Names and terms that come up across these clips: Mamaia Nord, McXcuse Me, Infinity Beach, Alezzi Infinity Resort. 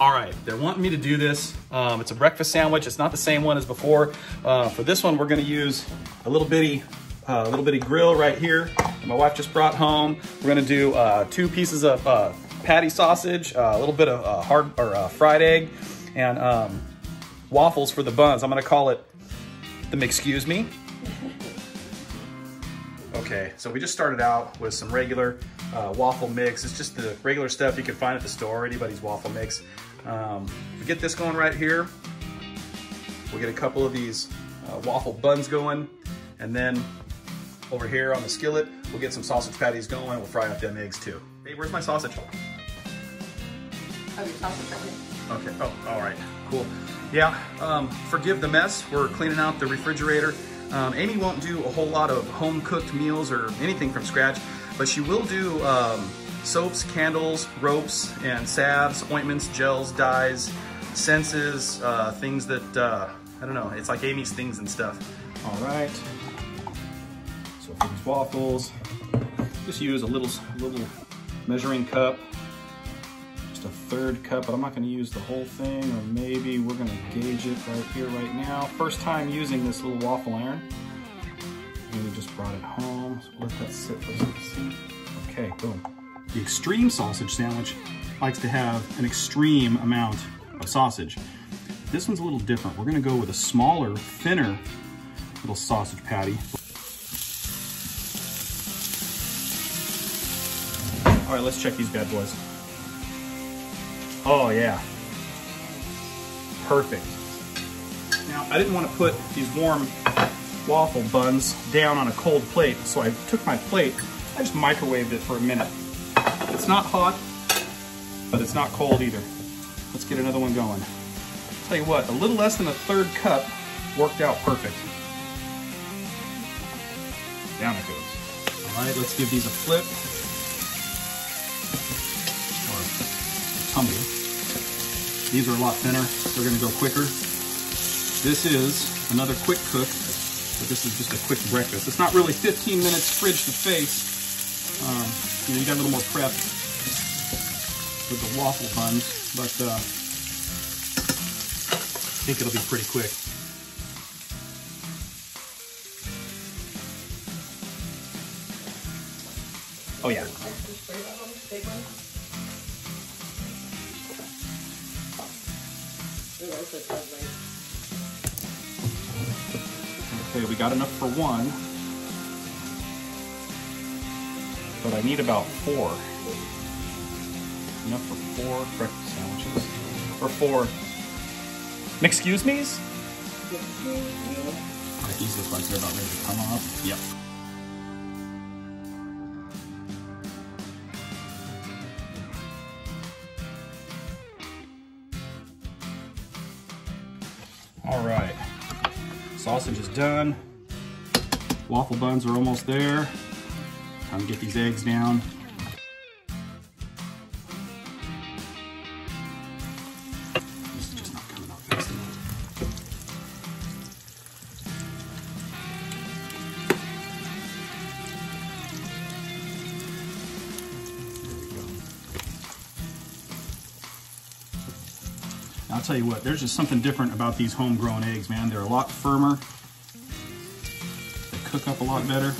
All right, they're wanting me to do this. It's a breakfast sandwich. It's not the same one as before. For this one, we're gonna use a little bitty grill right here that my wife just brought home. We're gonna do 2 pieces of patty sausage, a little bit of fried egg, and waffles for the buns. I'm gonna call it the McXcuse Me. Okay, so we just started out with some regular waffle mix. It's just the regular stuff you can find at the store, anybody's waffle mix. We get this going right here. We'll get a couple of these waffle buns going. And then over here on the skillet, we'll get some sausage patties going. We'll fry up them eggs too. Hey, where's my sausage? Oh, your sausage right here. Okay, oh, all right, cool. Yeah, forgive the mess. We're cleaning out the refrigerator. Amy won't do a whole lot of home-cooked meals or anything from scratch, but she will do soaps, candles, ropes, and salves, ointments, gels, dyes, senses, things that, I don't know, it's like Amy's things and stuff. All right, so for these waffles, just use a little measuring cup, just a 1/3 cup, but I'm not gonna use the whole thing, or maybe we're gonna gauge it right here, right now. First time using this little waffle iron. We just brought it home, so we'll let that sit for a second. Okay, boom. The extreme sausage sandwich likes to have an extreme amount of sausage. This one's a little different. We're gonna go with a smaller, thinner little sausage patty. All right, let's check these bad boys. Oh yeah, perfect. Now, I didn't want to put these warm waffle buns down on a cold plate, so I took my plate, I just microwaved it for a minute. It's not hot, but it's not cold either. Let's get another one going. Tell you what, a little less than a 1/3 cup worked out perfect. Down it goes. All right, let's give these a flip. Tumble. These are a lot thinner. They're gonna go quicker. This is another quick cook, but this is just a quick breakfast. It's not really 15 minutes fridge to face. You got a little more prep with the waffle buns, but I think it'll be pretty quick. Oh yeah. Okay, we got enough for one, but I need about 4. Enough for 4 breakfast sandwiches. Or 4 McXcuse Me's? Okay, these look like they're about ready to come off. Yep. All right, sausage is done. Waffle buns are almost there. Time to get these eggs down. This is just not coming out fast enough. There we go. I'll tell you what, there's just something different about these homegrown eggs, man. They're a lot firmer. Cook up a lot better.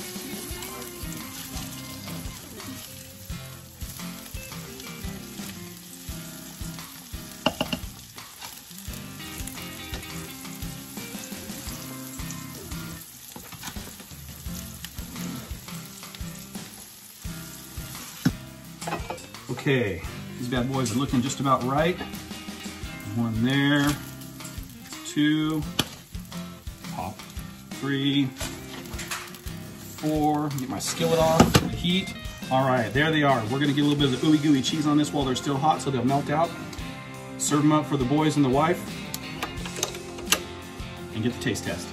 Okay, these bad boys are looking just about right. 1 there, 2, pop, 3, 4, get my skillet off, the heat. All right, there they are. We're gonna get a little bit of the ooey gooey cheese on this while they're still hot so they'll melt out. Serve them up for the boys and the wife. And get the taste test.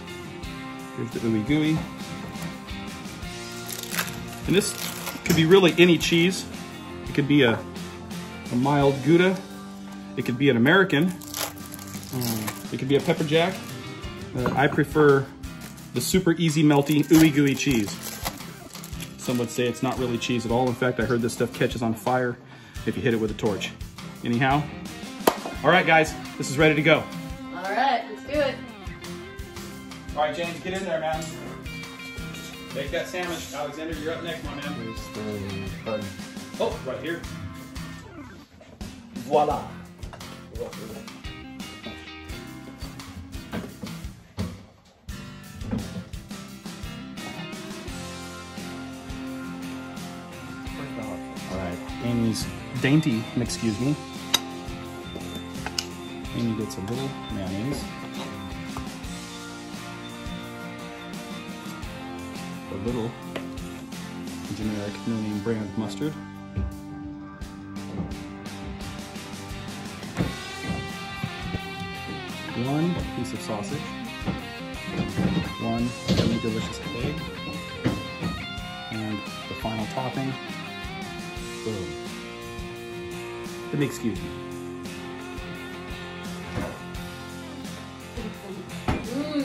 Here's the ooey gooey. And this could be really any cheese. It could be a mild Gouda. It could be an American. It could be a pepper jack. I prefer the super easy melty ooey gooey cheese. Some would say it's not really cheese at all. In fact, I heard this stuff catches on fire if you hit it with a torch. Anyhow, All right, guys, this is ready to go. All right, let's do it. All right, James, get in there, man. Make that sandwich. Alexander, you're up next, my man. Where's the bun? Oh, right here. Voila. All right, Amy's dainty, excuse me. Amy gets a little mayonnaise. A little generic no-name brand mustard. One piece of sausage. One really delicious egg. And the final topping. Boom. The McXcuse Me.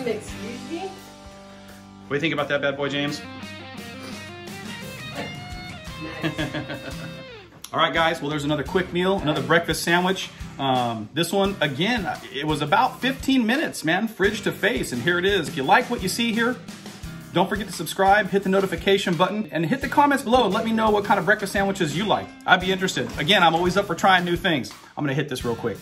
McXcuse Me? What do you think about that bad boy, James? Nice. All right, guys. Well, there's another quick meal, another breakfast sandwich. This one, again, it was about 15 minutes, man, fridge to face, and here it is. If you like what you see here, don't forget to subscribe, hit the notification button, and hit the comments below and let me know what kind of breakfast sandwiches you like. I'd be interested. Again, I'm always up for trying new things. I'm going to hit this real quick.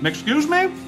McXcuse Me?